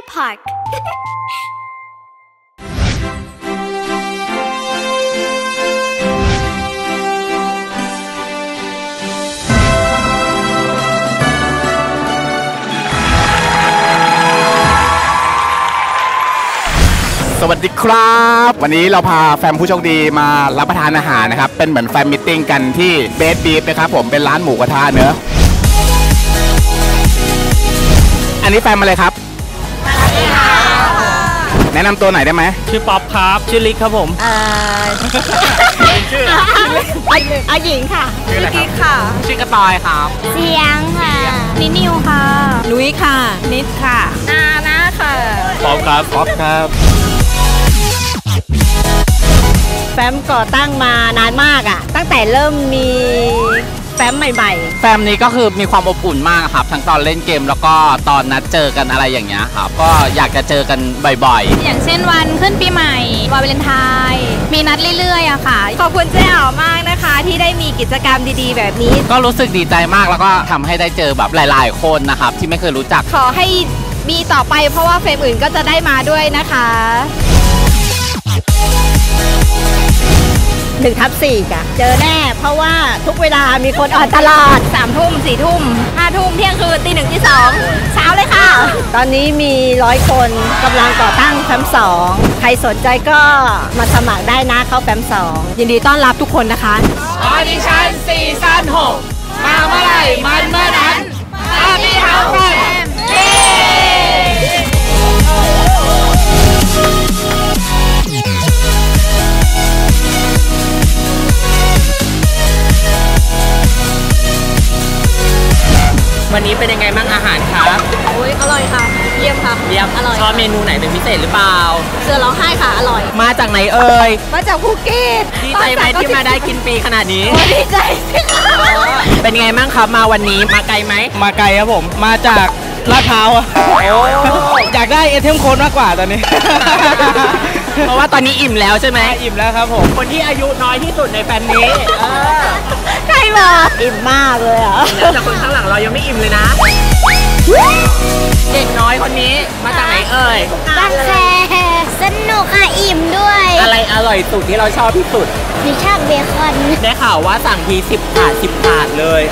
play park.สวัสดีครับวันนี้เราพาแฟนผู้โชคดีมารับประทานอาหารนะครับเป็นเหมือนแฟนมิทติ้งกันที่เบสบีฟนะครับผมเป็นร้านหมูกระทะเนอะอันนี้แฟนมาเลยครับสวัสดีค่ะแนะนำตัวหน่อยได้ไหมชื่อป๊อปครับชื่อลิกครับผมชื่อหญิงค่ะชื่อกิ๊กค่ะชื่อกระต่ายครับเสียงค่ะนิวค่ะลุยค่ะนิดค่ะนานะค่ะป๊อปครับป๊อปครับแฟ้มก่อตั้งมานานมากอ่ะตั้งแต่เริ่มมีแฟ้มใหม่ๆแฟ้มนี้ก็คือมีความอบอุ่นมากครับทั้งตอนเล่นเกมแล้วก็ตอนนัดเจอกันอะไรอย่างเงี้ยครับก็อยากจะเจอกันบ่อยๆอย่างเช่นวันขึ้นปีใหม่วันวาเลนไทน์มีนัดเรื่อยๆอะค่ะขอบคุณเจ้าอ๋อมากนะคะที่ได้มีกิจกรรมดีๆแบบนี้ก็รู้สึกดีใจมากแล้วก็ทำให้ได้เจอแบบหลายๆคนนะครับที่ไม่เคยรู้จักขอให้มีต่อไปเพราะว่าเฟรมอื่นก็จะได้มาด้วยนะคะ1/4จ้ะเจอแน่เพราะว่าทุกเวลามีคนออนตลอด3 ทุ่ม4 ทุ่ม5 ทุ่มเที่ยงคืนตี 1ตี 2เช้าเลยค่ะตอนนี้มี100 คนกำลังก่อตั้งแฟ้ม2ใครสนใจก็มาสมัครได้นะเข้าแฟ้ม2ยินดีต้อนรับทุกคนนะคะออดิชั่นซีซั่น 6มาเมื่อไหร่มันเมื่อนั้นอาบีเฮาส์แฟมวันนี้เป็นยังไงบ้างอาหารคะโอ้ยอร่อยค่ะเยี่ยมค่ะเยี่ยมอร่อยชอบเมนูไหนเป็นพิเศษหรือเปล่าเสือร้องไห้ค่ะอร่อยมาจากไหนเอ่ยมาจากภูเก็ตดีใจไหมที่มาได้กินฟรีขนาดนี้ดีใจเป็นไงบ้างครับมาวันนี้มาไกลไหมมาไกลครับผมมาจากลาดพร้าวอยากได้ไอเทมโค้ดมากกว่าตอนนี้เพราะว่าตอนนี้อิ่มแล้วใช่ไหมอิ่มแล้วครับผมคนที่อายุน้อยที่สุดในแฟนนี้ใครมาอิ่มมากเลยอ่ะแต่คนข้างหลังเรายังไม่อิ่มเลยนะเด็กน้อยคนนี้มาจากไหนเอ่ยบางแสนสนุกค่ะอิ่มด้วยอะไรอร่อยสุดที่เราชอบที่สุดมีชอบเบคอนได้ข่าวว่าสั่งที10 ถาด10 ถาดเลย